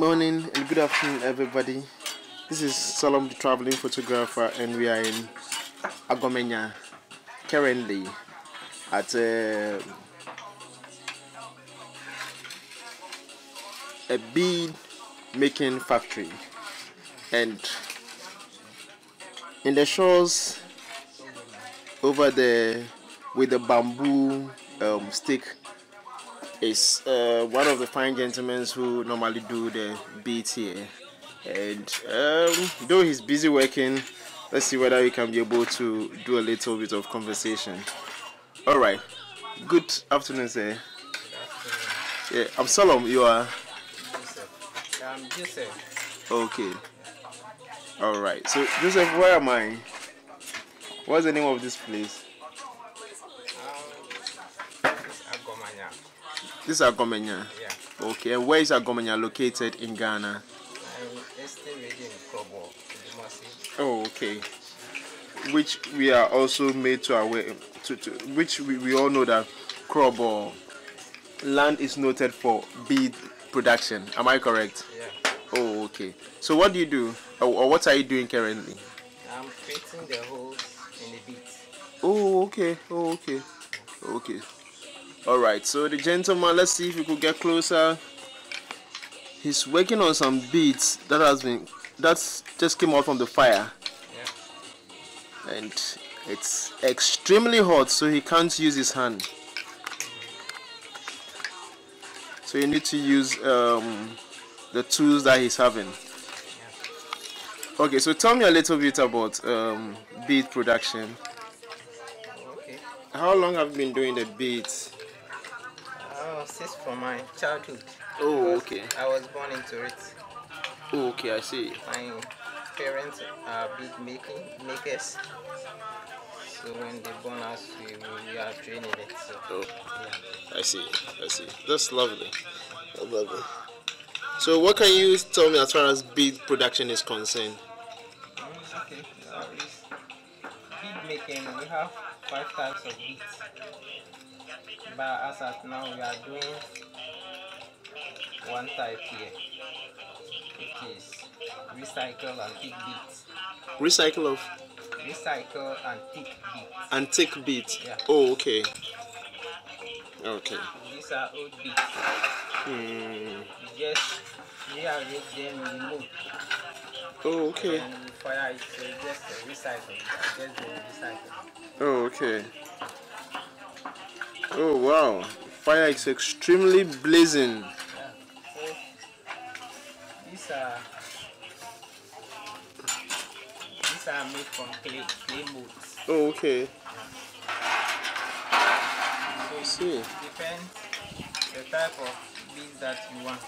morning and good afternoon, everybody. This is Solomon, the traveling photographer, and we are in Agomanya currently at a bead making factory, and in the shores over there with the bamboo stick is one of the fine gentlemen who normally do the beads here. And though he's busy working, let's see whether we can be able to do a little bit of conversation. All right, good afternoon, sir. Good afternoon. Yeah, I'm Solomon. You are? Joseph. I'm Joseph. Okay. All right. So Joseph, where am I? What's the name of this place? It's Agomanya. This is Agomanya. Yeah. Okay. And where is Agomanya located in Ghana? It's still in Krobo, Demasi. Oh, okay. Which we are also made to aware to which we all know that Krobo land is noted for bead production. Am I correct? Yeah. Oh, okay. So what do you do, or what are you doing currently? I'm creating the holes in the beads. Oh, okay. Oh, okay. Okay. All right. So the gentleman, let's see if we could get closer. He's working on some beads that just came out from the fire, yeah. And it's extremely hot, so he can't use his hand. So you need to use the tools that he's having. Yeah. Okay, so tell me a little bit about bead production. Okay. How long have you been doing the beads? Since from my childhood. Oh, okay. I was born into it. Oh, okay, I see. My parents are bead makers, so when they born us, we are training it. So, oh, yeah. I see, I see. That's lovely. That's lovely. So, what can you tell me as far as bead production is concerned? Okay, now it's bead making. We have 5 types of beads, but as at now, we are doing one type here. It is recycle antique beads. Recycle of? Recycle antique beads. Antique beads. Yeah. Oh, okay. Okay. These are old beads. Hmm. Just rearrange them and remove. Oh, okay. And then you fire it, so just recycle. Just recycle. Oh, okay. Oh, wow. Fire is extremely blazing. These are made from clay molds. Oh, okay. So see. It depends the type of beads that you want.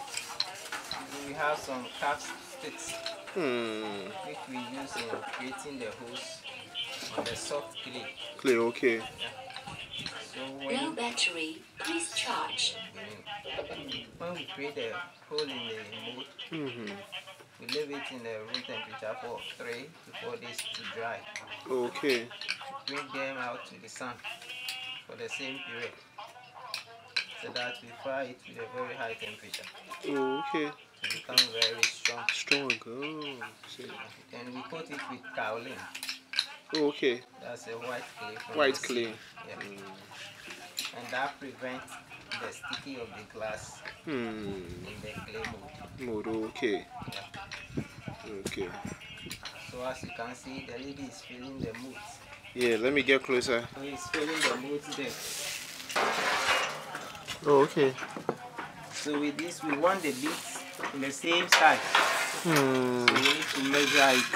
We have some cap sticks, which we use in creating the holes on the soft clay. Clay, okay. Yeah. So when no battery, please charge. When we create a hole in the mold, we leave it in the room temperature for 3 to 4 days to dry. Okay. Bring them out to the sun for the same period, so that we fry it with a very high temperature. Okay. It becomes very strong. Strong. Oh. And we coat it with kaolin. Oh, okay. That's a white clay. White clay. Yeah. And that prevents the sticking of the glass in the clay mold. Okay. Yeah. Okay. So as you can see, the lady is filling the mold. Yeah, let me get closer. So he's filling the mold there. Oh, okay. So with this, we want the beads in the same size. So we need to measure it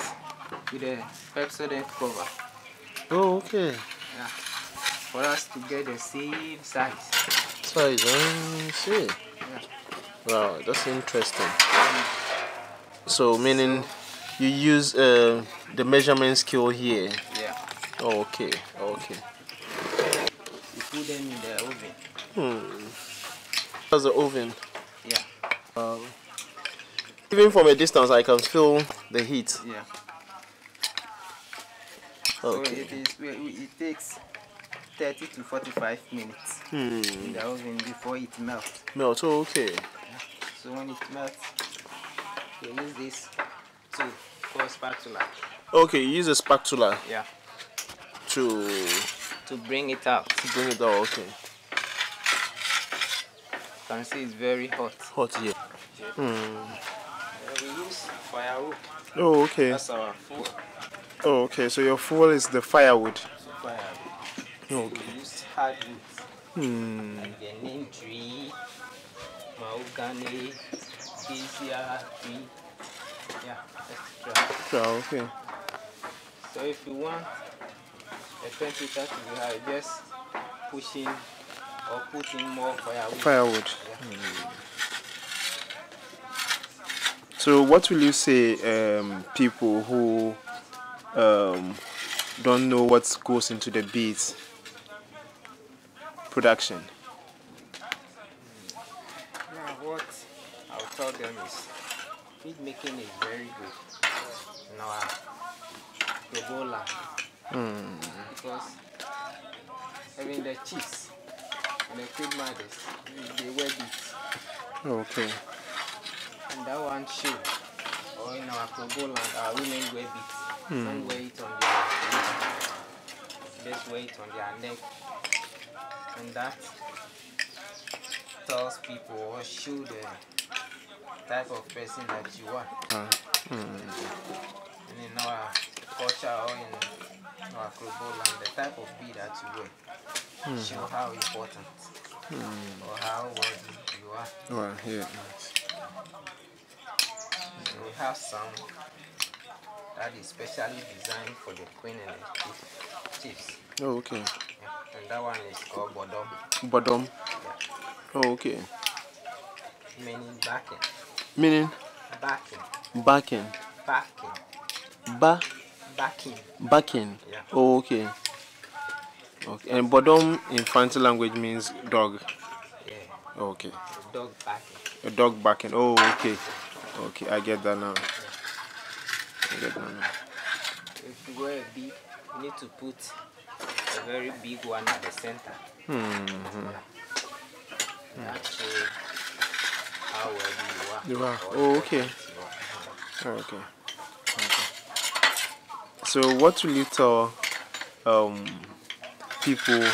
with a Pepsodent cover. Oh, okay. Yeah. For us to get the same size. Size, I see. Yeah. Wow, that's interesting. So, meaning you use the measurement scale here? Yeah. Oh, okay, okay. You put them in the oven. That's the oven? Yeah. Even from a distance, I can feel the heat. Yeah. Okay. So it takes 30 to 45 minutes in the oven before it melts. Melts, oh, okay. So when it melts, You use this to for spatula. Okay, you use a spatula. Yeah. To bring it out. To bring it out. Okay. You can see it's very hot. Hot, yeah. We use firewood. Oh, okay. That's our fuel. Oh, okay. So your fuel is the firewood. Firewood. Okay. We use hardwood. Like the name tree, Maugane, Kinsia tree. Yeah, that's true. Okay. So if you want a temperature to be high, just push in or put in more firewood. Yeah. So what will you say people who don't know what goes into the beet production? Now what I'll tell them is beet making is very good in our Kobolan. Because having the chiefs and the queen mothers, they wear beads. Okay. And that one shoe, or in our Kobolan, our women wear beads. Some wear it on their just wear it on their neck. And that tells people or show the type of person that you are. And in our culture or in our Krobo, the type of bead that you wear show how important or how worthy you are. And we have some that is specially designed for the queen and the chiefs. Oh, okay. And that one is called Bodom. Bodom? Yeah. Oh, okay. Meaning backing. Meaning? Backing. Backing. Backing. Backing. Backing. Yeah. Oh, okay. Okay. And Bodom in Fancy language means dog. Yeah. Oh, okay. A dog backing. A dog backing. Oh, okay. Okay, I get that now. Yeah. I get that now. If you wear a bead, you need to put a very big one at the center. That's how well you are. Oh, okay. Okay. So, what will you tell people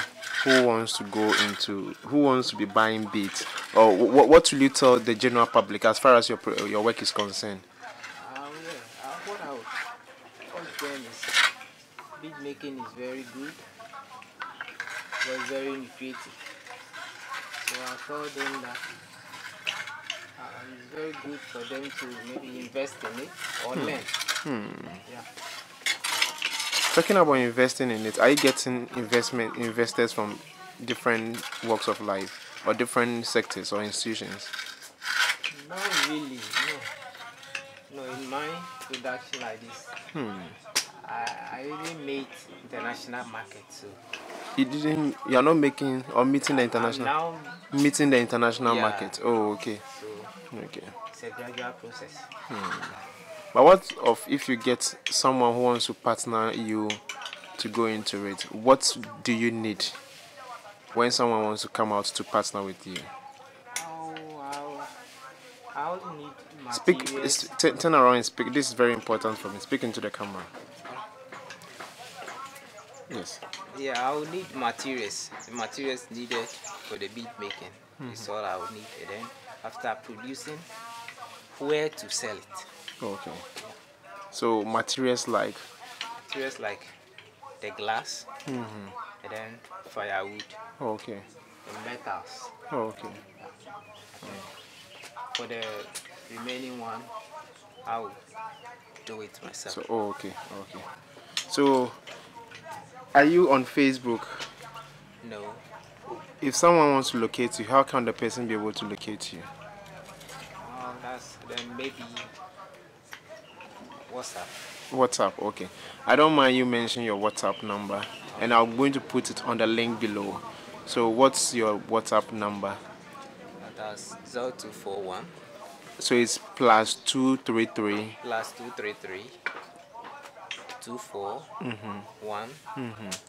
who wants to go into, who wants to be buying beads, or what will you tell the general public as far as your work is concerned? What I would tell them is bead making is very good. Was very creative. So I told them that it's very good for them to maybe invest in it or learn. Yeah. Talking about investing in it, are you getting investors from different walks of life or different sectors or institutions? Not really, no. No, in my production like this, I really made international market too. You are not making or meeting the international. I'm now meeting the international market. Oh, okay. So okay. It's a gradual process. But what of if you get someone who wants to partner you to go into it? What do you need when someone wants to come out to partner with you? I'll need materials. Speak. Turn around and speak. This is very important for me. Speak into the camera. Yes. Yeah, I will need materials. The materials needed for the bead making is all I will need. And then after producing, where to sell it. Okay. Yeah. So materials like? Materials like the glass and then firewood. Okay. The metals. Okay. Yeah. For the remaining one, I will do it myself. So okay. So are you on Facebook? No. If someone wants to locate you, how can the person be able to locate you? Oh, that's then maybe WhatsApp. WhatsApp, okay. I don't mind you mentioning your WhatsApp number, and I'm going to put it on the link below. So, what's your WhatsApp number? That's 0241. So it's +233. +233. 241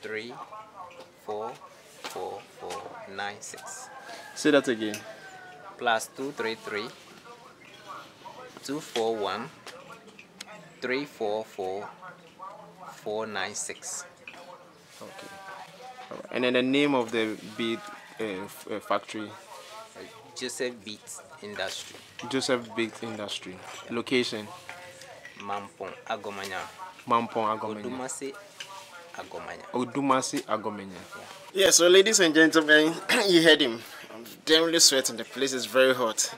344 496. Say that again. +233 241-344-496. Okay. All right. And then the name of the beet factory? Joseph Beet Industry. Joseph Beet Industry. Yeah. Location? Mampong, Agomanya. Mampong, Agomanya. Demasi. Agomanya. Yeah, so ladies and gentlemen, you heard him. I'm really sweating. The place is very hot.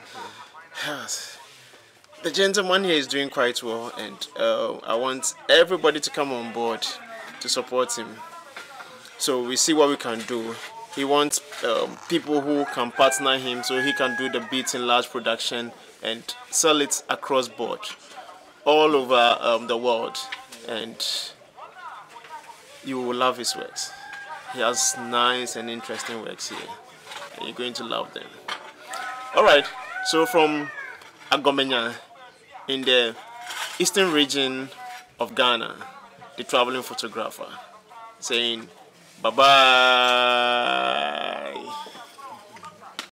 The gentleman here is doing quite well, and I want everybody to come on board to support him. So we see what we can do. He wants people who can partner him so he can do the beet in large production and sell it across board, all over the world. And you will love his works. He has nice and interesting works here, and you're going to love them. All right, so from Agomanya in the eastern region of Ghana, the traveling photographer saying bye-bye.